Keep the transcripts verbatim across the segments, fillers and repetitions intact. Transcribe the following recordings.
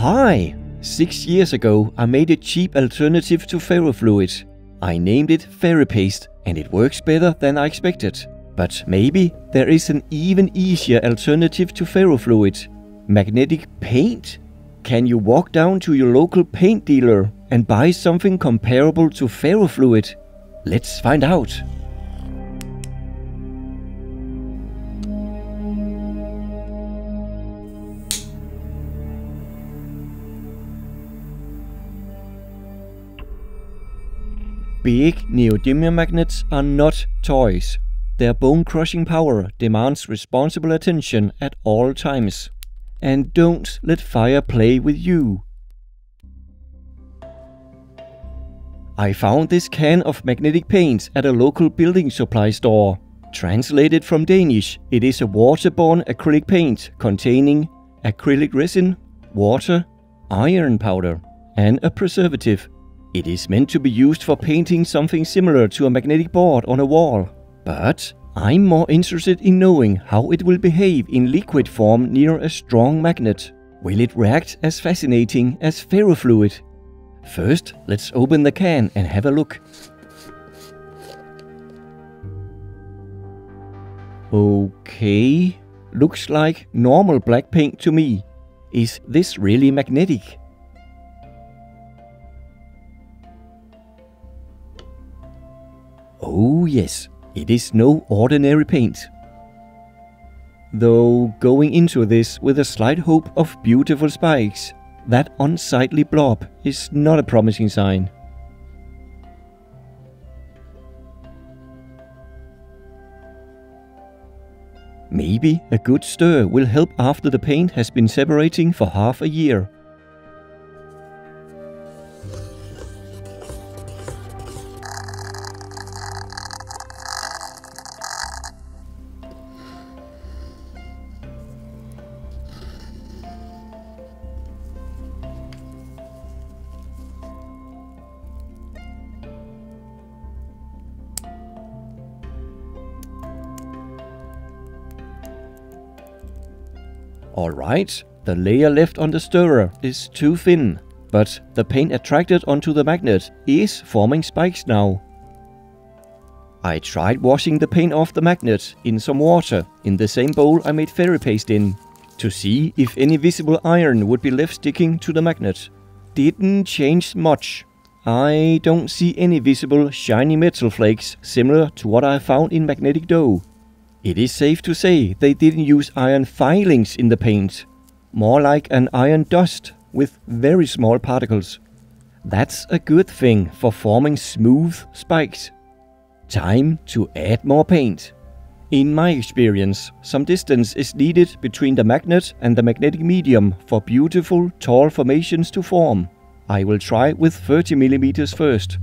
Hi! Six years ago I made a cheap alternative to ferrofluid. I named it Ferripaste and it works better than I expected. But maybe there is an even easier alternative to ferrofluid. Magnetic paint? Can you walk down to your local paint dealer and buy something comparable to ferrofluid? Let's find out! Big neodymium magnets are not toys. Their bone-crushing power demands responsible attention at all times. And don't let fire play with you. I found this can of magnetic paint at a local building supply store. Translated from Danish, it is a waterborne acrylic paint containing acrylic resin, water, iron powder, and a preservative. It is meant to be used for painting something similar to a magnetic board on a wall, but I'm more interested in knowing how it will behave in liquid form near a strong magnet. Will it react as fascinating as ferrofluid? First, let's open the can and have a look. Okay, looks like normal black paint to me. Is this really magnetic? Oh yes, it is no ordinary paint. Though going into this with a slight hope of beautiful spikes, that unsightly blob is not a promising sign. Maybe a good stir will help after the paint has been separating for half a year. Alright, the layer left on the stirrer is too thin, but the paint attracted onto the magnet is forming spikes now. I tried washing the paint off the magnet in some water in the same bowl I made Ferripaste in, to see if any visible iron would be left sticking to the magnet. Didn't change much. I don't see any visible shiny metal flakes similar to what I found in magnetic dough. It is safe to say they didn't use iron filings in the paint, more like an iron dust with very small particles. That's a good thing for forming smooth spikes. Time to add more paint. In my experience, some distance is needed between the magnet and the magnetic medium for beautiful, tall formations to form. I will try with thirty millimeters first.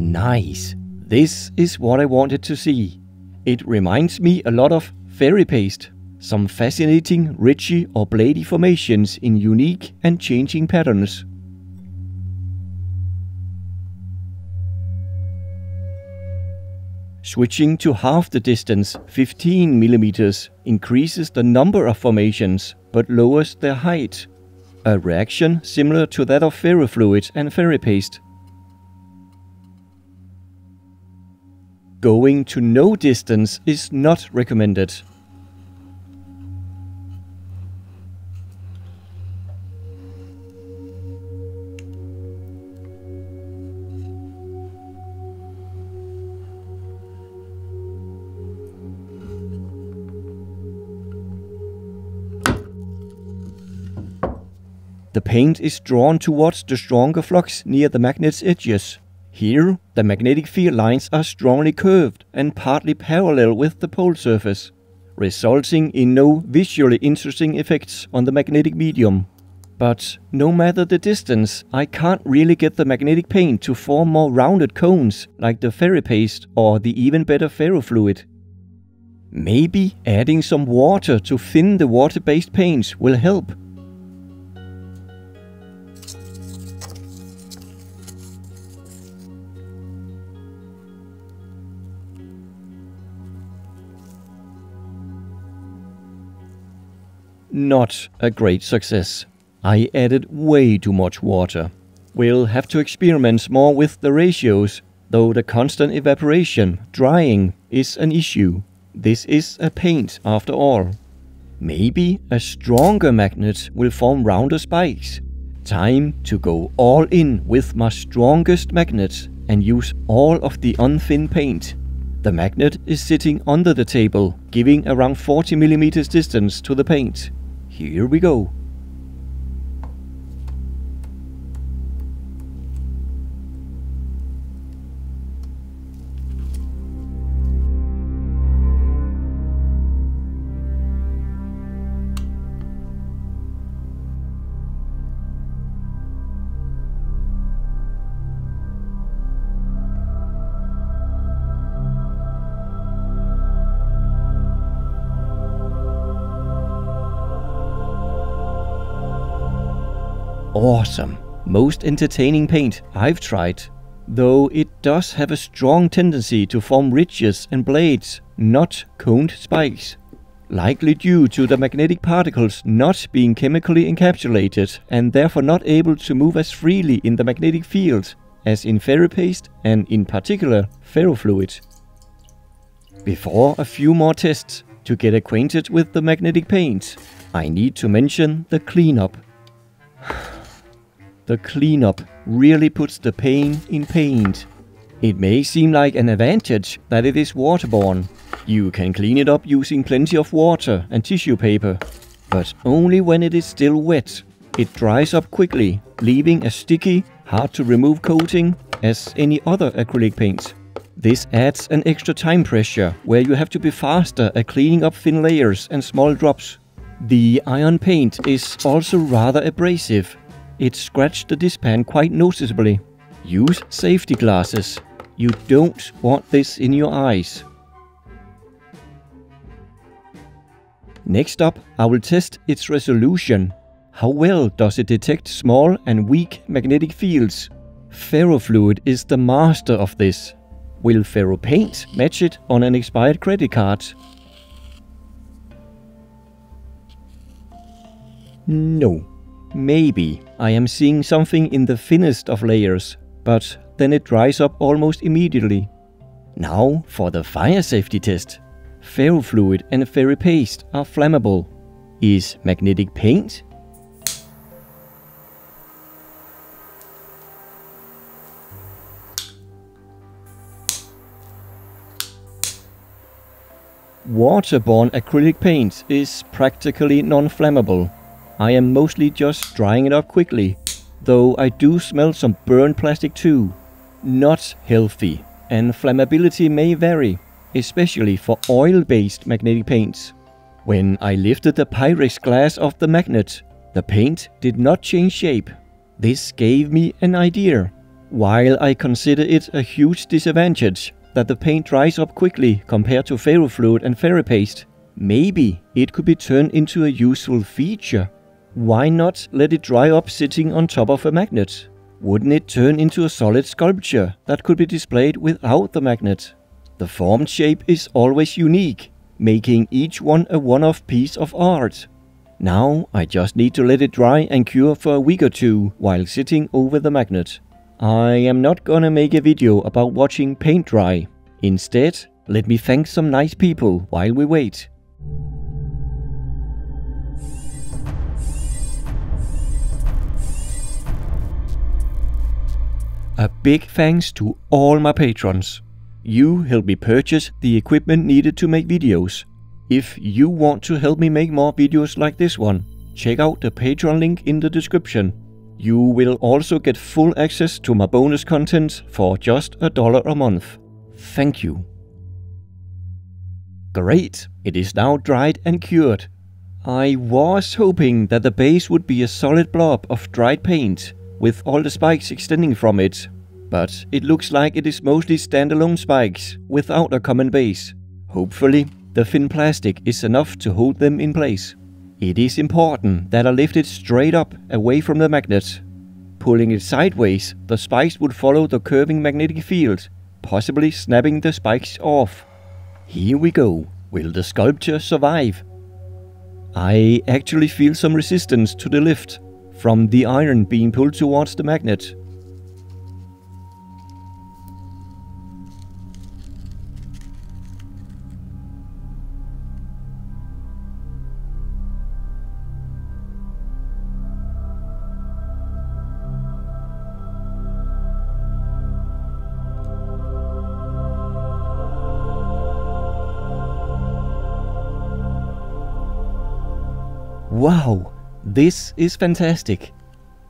Nice! This is what I wanted to see. It reminds me a lot of Ferripaste. Some fascinating, ridgy or bladey formations in unique and changing patterns. Switching to half the distance, fifteen millimeters, increases the number of formations but lowers their height. A reaction similar to that of ferrofluid and Ferripaste. Going to no distance is not recommended. The paint is drawn towards the stronger flux near the magnet's edges. Here, the magnetic field lines are strongly curved and partly parallel with the pole surface, resulting in no visually interesting effects on the magnetic medium. But no matter the distance, I can't really get the magnetic paint to form more rounded cones like the Ferripaste or the even better ferrofluid. Maybe adding some water to thin the water-based paints will help. not a great success. I added way too much water. We'll have to experiment more with the ratios, though the constant evaporation, drying, is an issue. This is a paint after all. Maybe a stronger magnet will form rounder spikes. Time to go all in with my strongest magnet and use all of the unthin paint. The magnet is sitting under the table, giving around forty millimeters distance to the paint. Here we go. Awesome! Most entertaining paint I've tried. Though it does have a strong tendency to form ridges and blades, not coned spikes. Likely due to the magnetic particles not being chemically encapsulated and therefore not able to move as freely in the magnetic field as in ferripaste and in particular ferrofluid. Before a few more tests to get acquainted with the magnetic paint, I need to mention the cleanup. The cleanup really puts the pain in paint. It may seem like an advantage that it is waterborne. You can clean it up using plenty of water and tissue paper, but only when it is still wet. It dries up quickly, leaving a sticky, hard to remove coating as any other acrylic paint. This adds an extra time pressure where you have to be faster at cleaning up thin layers and small drops. The iron paint is also rather abrasive. It scratched the dishpan quite noticeably. Use safety glasses. You don't want this in your eyes. Next up, I will test its resolution. How well does it detect small and weak magnetic fields? Ferrofluid is the master of this. Will ferropaint match it on an expired credit card? No. Maybe I am seeing something in the thinnest of layers, but then it dries up almost immediately. Now for the fire safety test. Ferrofluid and ferripaste are flammable. Is magnetic paint? Waterborne acrylic paint is practically non-flammable. I am mostly just drying it up quickly, though I do smell some burned plastic too. Not healthy, and flammability may vary, especially for oil-based magnetic paints. When I lifted the Pyrex glass off the magnet, the paint did not change shape. This gave me an idea. While I consider it a huge disadvantage that the paint dries up quickly compared to ferrofluid and ferripaste, maybe it could be turned into a useful feature. Why not let it dry up sitting on top of a magnet? Wouldn't it turn into a solid sculpture that could be displayed without the magnet? The formed shape is always unique, making each one a one-off piece of art. Now I just need to let it dry and cure for a week or two while sitting over the magnet. I am not gonna make a video about watching paint dry. Instead, let me thank some nice people while we wait. A big thanks to all my patrons. You helped me purchase the equipment needed to make videos. If you want to help me make more videos like this one, check out the Patreon link in the description. You will also get full access to my bonus content for just a dollar a month. Thank you. Great, it is now dried and cured. I was hoping that the base would be a solid blob of dried paint, with all the spikes extending from it, but it looks like it is mostly standalone spikes without a common base. Hopefully, the thin plastic is enough to hold them in place. It is important that I lift it straight up away from the magnet. Pulling it sideways, the spikes would follow the curving magnetic field, possibly snapping the spikes off. Here we go. Will the sculpture survive? I actually feel some resistance to the lift from the iron being pulled towards the magnet. Wow, this is fantastic.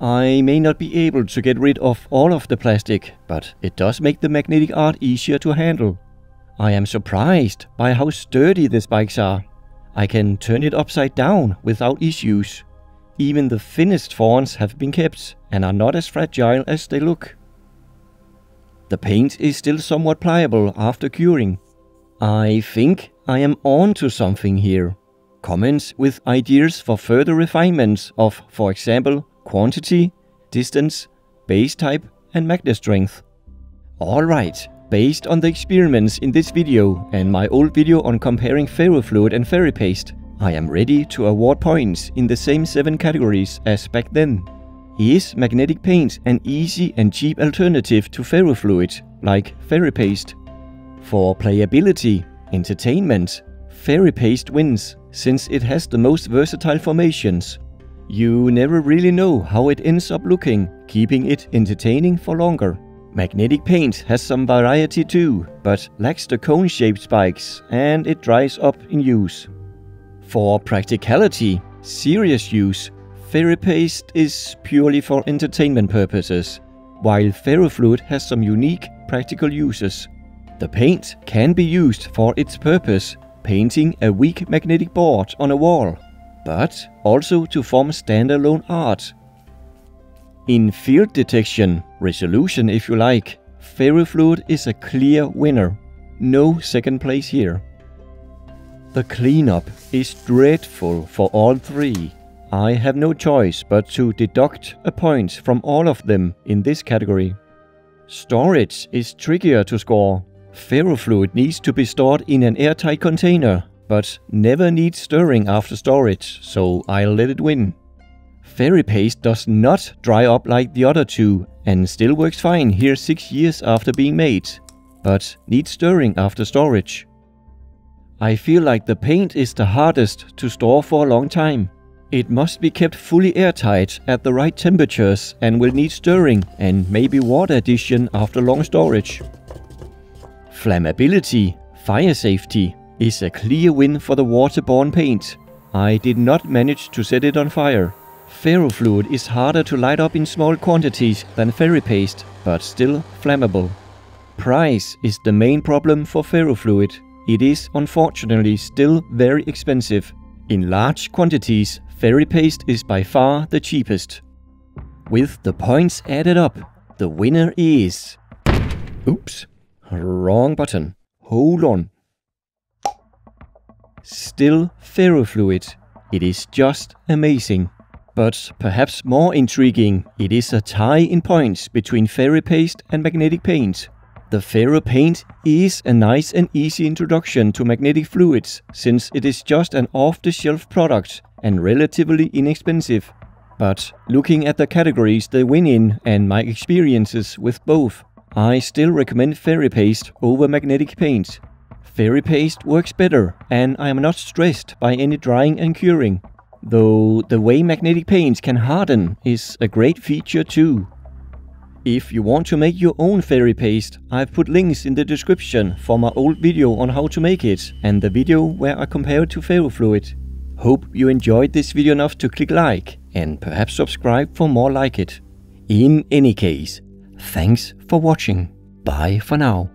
I may not be able to get rid of all of the plastic, but it does make the magnetic art easier to handle. I am surprised by how sturdy the spikes are. I can turn it upside down without issues. Even the thinnest fronds have been kept and are not as fragile as they look. The paint is still somewhat pliable after curing. I think I am on to something here. Comments with ideas for further refinements of, for example, quantity, distance, base type and magnet strength. Alright, based on the experiments in this video and my old video on comparing ferrofluid and ferripaste, I am ready to award points in the same seven categories as back then. Is magnetic paint an easy and cheap alternative to ferrofluid, like ferripaste? For playability, entertainment, ferripaste wins, since it has the most versatile formations. You never really know how it ends up looking, keeping it entertaining for longer. Magnetic paint has some variety too, but lacks the cone-shaped spikes, and it dries up in use. For practicality, serious use, ferripaste is purely for entertainment purposes, while ferrofluid has some unique practical uses. The paint can be used for its purpose, painting a weak magnetic board on a wall, but also to form standalone art. In field detection, resolution if you like, ferrofluid is a clear winner. No second place here. The cleanup is dreadful for all three. I have no choice but to deduct a point from all of them in this category. Storage is trickier to score. Ferrofluid needs to be stored in an airtight container, but never needs stirring after storage, so I'll let it win. Ferripaste does not dry up like the other two and still works fine here six years after being made, but needs stirring after storage. I feel like the paint is the hardest to store for a long time. It must be kept fully airtight at the right temperatures and will need stirring and maybe water addition after long storage. Flammability, fire safety, is a clear win for the waterborne paint. I did not manage to set it on fire. Ferrofluid is harder to light up in small quantities than ferripaste, but still flammable. Price is the main problem for ferrofluid. It is unfortunately still very expensive. In large quantities, ferripaste is by far the cheapest. With the points added up, the winner is... Oops. Wrong button. Hold on. Still ferrofluid. It is just amazing. But perhaps more intriguing, it is a tie in points between ferripaste and magnetic paint. The ferro paint is a nice and easy introduction to magnetic fluids, since it is just an off-the-shelf product and relatively inexpensive. But looking at the categories they win in and my experiences with both, I still recommend ferripaste over magnetic paint. Ferripaste works better and I am not stressed by any drying and curing, though the way magnetic paints can harden is a great feature too. If you want to make your own ferripaste, I've put links in the description for my old video on how to make it and the video where I compare it to ferrofluid. Hope you enjoyed this video enough to click like and perhaps subscribe for more like it. In any case, thanks for watching. Bye for now.